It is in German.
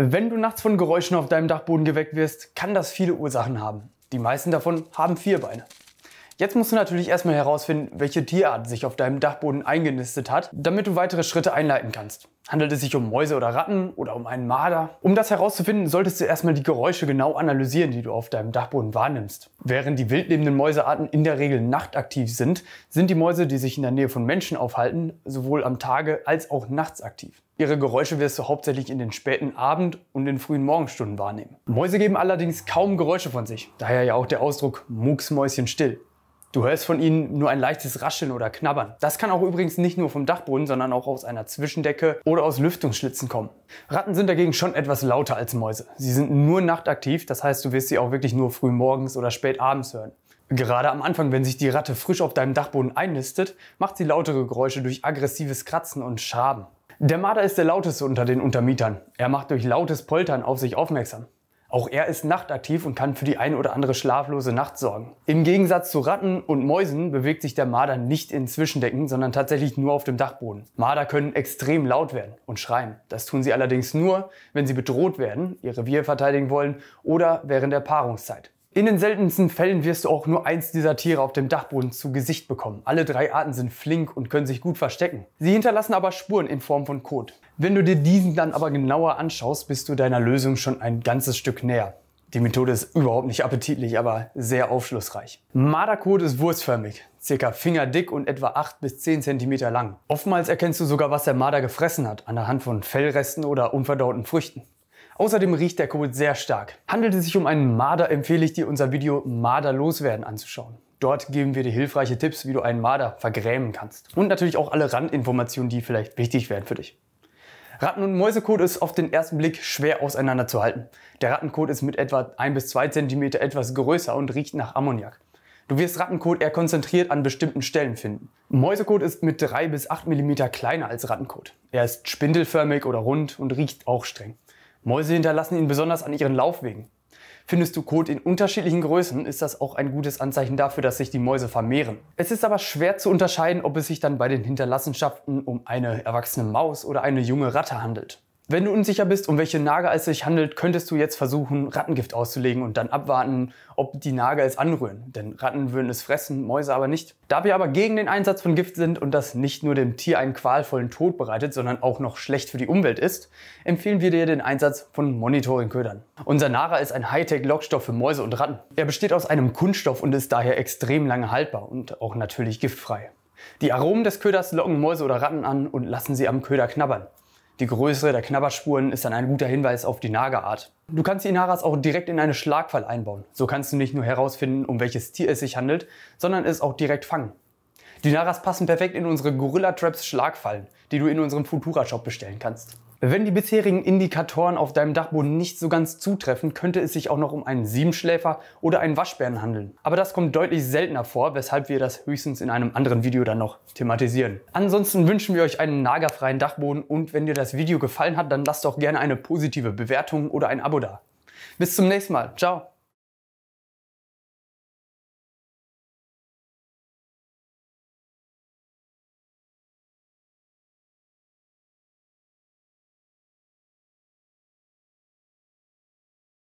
Wenn du nachts von Geräuschen auf deinem Dachboden geweckt wirst, kann das viele Ursachen haben. Die meisten davon haben 4 Beine. Jetzt musst du natürlich erstmal herausfinden, welche Tierart sich auf deinem Dachboden eingenistet hat, damit du weitere Schritte einleiten kannst. Handelt es sich um Mäuse oder Ratten oder um einen Marder? Um das herauszufinden, solltest du erstmal die Geräusche genau analysieren, die du auf deinem Dachboden wahrnimmst. Während die wildlebenden Mäusearten in der Regel nachtaktiv sind, sind die Mäuse, die sich in der Nähe von Menschen aufhalten, sowohl am Tage als auch nachts aktiv. Ihre Geräusche wirst du hauptsächlich in den späten Abend- und den frühen Morgenstunden wahrnehmen. Mäuse geben allerdings kaum Geräusche von sich, daher ja auch der Ausdruck Mucksmäuschen still. Du hörst von ihnen nur ein leichtes Rascheln oder Knabbern. Das kann auch übrigens nicht nur vom Dachboden, sondern auch aus einer Zwischendecke oder aus Lüftungsschlitzen kommen. Ratten sind dagegen schon etwas lauter als Mäuse. Sie sind nur nachtaktiv, das heißt, du wirst sie auch wirklich nur früh morgens oder spät abends hören. Gerade am Anfang, wenn sich die Ratte frisch auf deinem Dachboden einnistet, macht sie lautere Geräusche durch aggressives Kratzen und Schaben. Der Marder ist der lauteste unter den Untermietern. Er macht durch lautes Poltern auf sich aufmerksam. Auch er ist nachtaktiv und kann für die eine oder andere schlaflose Nacht sorgen. Im Gegensatz zu Ratten und Mäusen bewegt sich der Marder nicht in Zwischendecken, sondern tatsächlich nur auf dem Dachboden. Marder können extrem laut werden und schreien. Das tun sie allerdings nur, wenn sie bedroht werden, ihr Revier verteidigen wollen oder während der Paarungszeit. In den seltensten Fällen wirst du auch nur eins dieser Tiere auf dem Dachboden zu Gesicht bekommen. Alle 3 Arten sind flink und können sich gut verstecken. Sie hinterlassen aber Spuren in Form von Kot. Wenn du dir diesen dann aber genauer anschaust, bist du deiner Lösung schon ein ganzes Stück näher. Die Methode ist überhaupt nicht appetitlich, aber sehr aufschlussreich. Marderkot ist wurstförmig, ca. fingerdick und etwa 8 bis 10 cm lang. Oftmals erkennst du sogar, was der Marder gefressen hat, anhand von Fellresten oder unverdauten Früchten. Außerdem riecht der Kot sehr stark. Handelt es sich um einen Marder, empfehle ich dir, unser Video Marder loswerden anzuschauen. Dort geben wir dir hilfreiche Tipps, wie du einen Marder vergrämen kannst. Und natürlich auch alle Randinformationen, die vielleicht wichtig wären für dich. Ratten- und Mäusekot ist auf den ersten Blick schwer auseinanderzuhalten. Der Rattenkot ist mit etwa 1 bis 2 cm etwas größer und riecht nach Ammoniak. Du wirst Rattenkot eher konzentriert an bestimmten Stellen finden. Mäusekot ist mit 3 bis 8 mm kleiner als Rattenkot. Er ist spindelförmig oder rund und riecht auch streng. Mäuse hinterlassen ihn besonders an ihren Laufwegen. Findest du Kot in unterschiedlichen Größen, ist das auch ein gutes Anzeichen dafür, dass sich die Mäuse vermehren. Es ist aber schwer zu unterscheiden, ob es sich dann bei den Hinterlassenschaften um eine erwachsene Maus oder eine junge Ratte handelt. Wenn du unsicher bist, um welche Nager es sich handelt, könntest du jetzt versuchen, Rattengift auszulegen und dann abwarten, ob die Nager es anrühren. Denn Ratten würden es fressen, Mäuse aber nicht. Da wir aber gegen den Einsatz von Gift sind und das nicht nur dem Tier einen qualvollen Tod bereitet, sondern auch noch schlecht für die Umwelt ist, empfehlen wir dir den Einsatz von Monitoringködern. Unser Nara ist ein Hightech-Lockstoff für Mäuse und Ratten. Er besteht aus einem Kunststoff und ist daher extrem lange haltbar und auch natürlich giftfrei. Die Aromen des Köders locken Mäuse oder Ratten an und lassen sie am Köder knabbern. Die Größe der Knabberspuren ist dann ein guter Hinweis auf die Nagerart. Du kannst die Naras auch direkt in eine Schlagfalle einbauen. So kannst du nicht nur herausfinden, um welches Tier es sich handelt, sondern es auch direkt fangen. Die Naras passen perfekt in unsere Gorilla Traps Schlagfallen, die du in unserem Futura-Shop bestellen kannst. Wenn die bisherigen Indikatoren auf deinem Dachboden nicht so ganz zutreffen, könnte es sich auch noch um einen Siebenschläfer oder einen Waschbären handeln. Aber das kommt deutlich seltener vor, weshalb wir das höchstens in einem anderen Video dann noch thematisieren. Ansonsten wünschen wir euch einen nagerfreien Dachboden und wenn dir das Video gefallen hat, dann lasst doch gerne eine positive Bewertung oder ein Abo da. Bis zum nächsten Mal. Ciao!